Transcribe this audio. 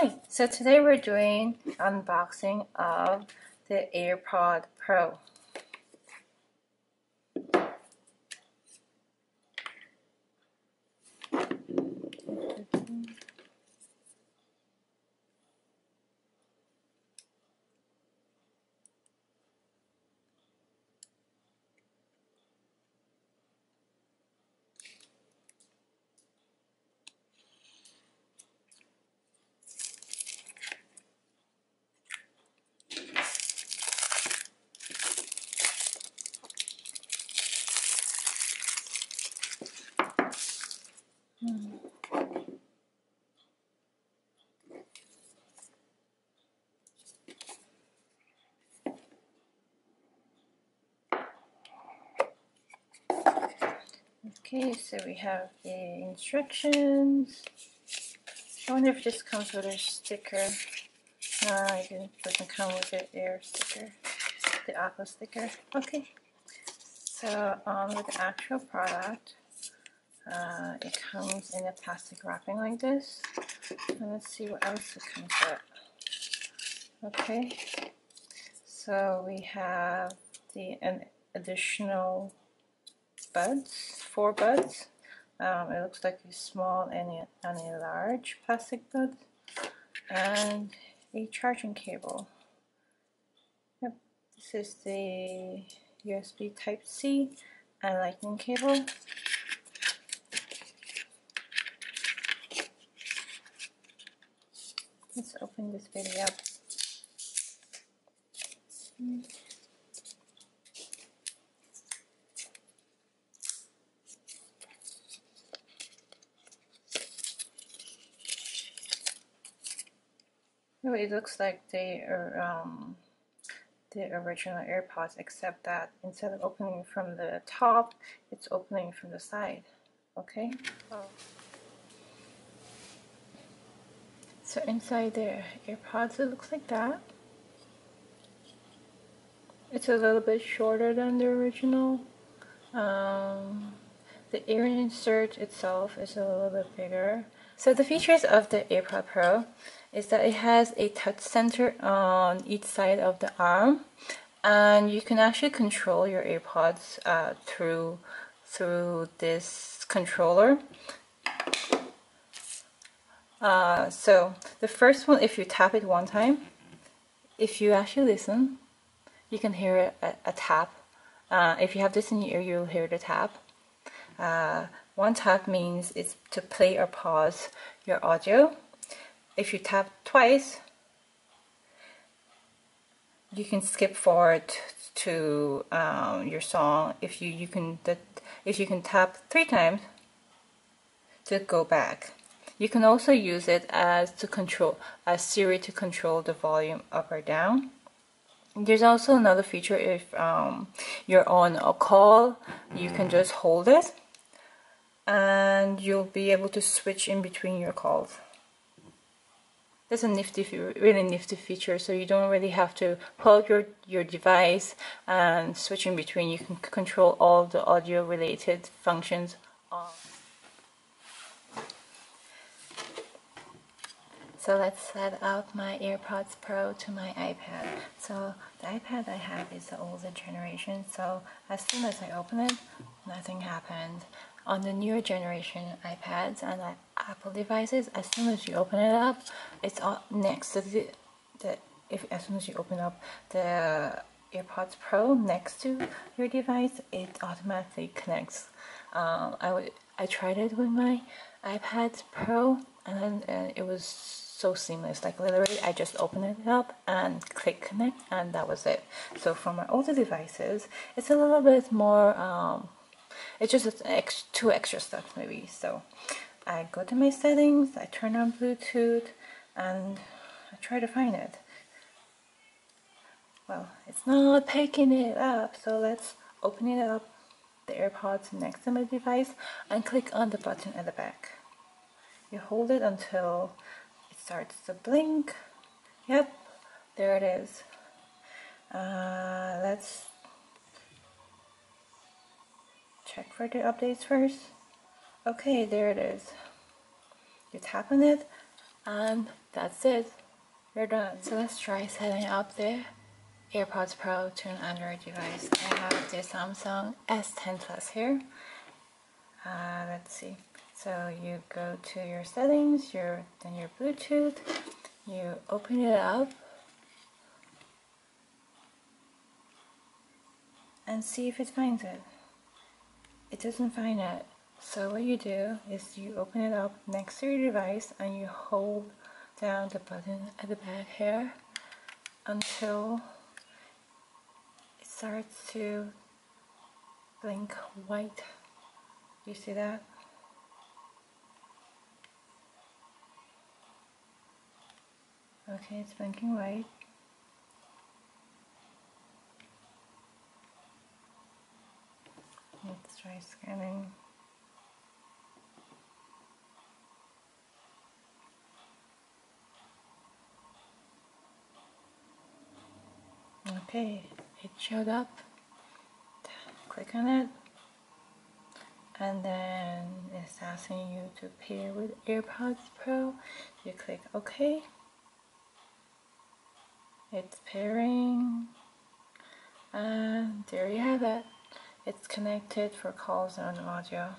Hi! So today we're doing unboxing of the AirPods Pro. Okay, so we have the instructions. I wonder if this comes with a sticker. No, it doesn't come with the Air sticker, the Apple sticker. Okay, so with the actual product, it comes in a plastic wrapping like this. And let's see what else it comes with. Okay, so we have an additional buds, 4 buds. It looks like a small and a large plastic bud, and a charging cable. Yep, this is the USB type C and lightning cable. Let's open this baby up. It looks like they are the original AirPods, except that instead of opening from the top, it's opening from the side. Okay. Oh. So inside the AirPods, it looks like that. It's a little bit shorter than the original. The ear insert itself is a little bit bigger. So the features of the AirPods Pro is that it has a touch sensor on each side of the arm, and you can actually control your AirPods through this controller. So the first one, if you tap it one time, if you actually listen, you can hear a tap. If you have this in your ear, you'll hear the tap. One tap means it's to play or pause your audio. If you tap twice, you can skip forward to your song. If you can tap 3 times to go back. You can also use it as Siri to control the volume up or down. There's also another feature, if you're on a call, you can just hold it, and you'll be able to switch in between your calls. That's a nifty, really nifty feature, so you don't really have to pull out your device and switch in between. You can control all the audio related functions. So let's set up my AirPods Pro to my iPad. So the iPad I have is the older generation, so as soon as I open it, nothing happened. On the newer generation iPads and Apple devices, as soon as you open it up, it's next to as soon as you open up the AirPods Pro next to your device, it automatically connects. I tried it with my iPad Pro, and it was so seamless. Like literally, I just open it up and click connect, and that was it. So for my older devices, it's a little bit more. It's just two extra steps maybe. So I go to my settings, I turn on Bluetooth, and I try to find it. Well, it's not picking it up, so let's open it up, the AirPods next to my device, and click on the button at the back. You hold it until it starts to blink. Yep, there it is. Let's check for the updates first. Okay, there it is. You tap on it, and that's it. We're done. So let's try setting up the AirPods Pro to an Android device. I have the Samsung S10 Plus here. Let's see. So you go to your settings, then your Bluetooth, you open it up and see if it finds it. It doesn't find it. So what you do is you open it up next to your device and you hold down the button at the back here until it starts to blink white. You see that? Okay, it's blinking white. Let's try scanning. Okay, it showed up. Click on it, and then it's asking you to pair with AirPods Pro. You click OK. It's pairing, and there you have it. It's connected for calls and audio.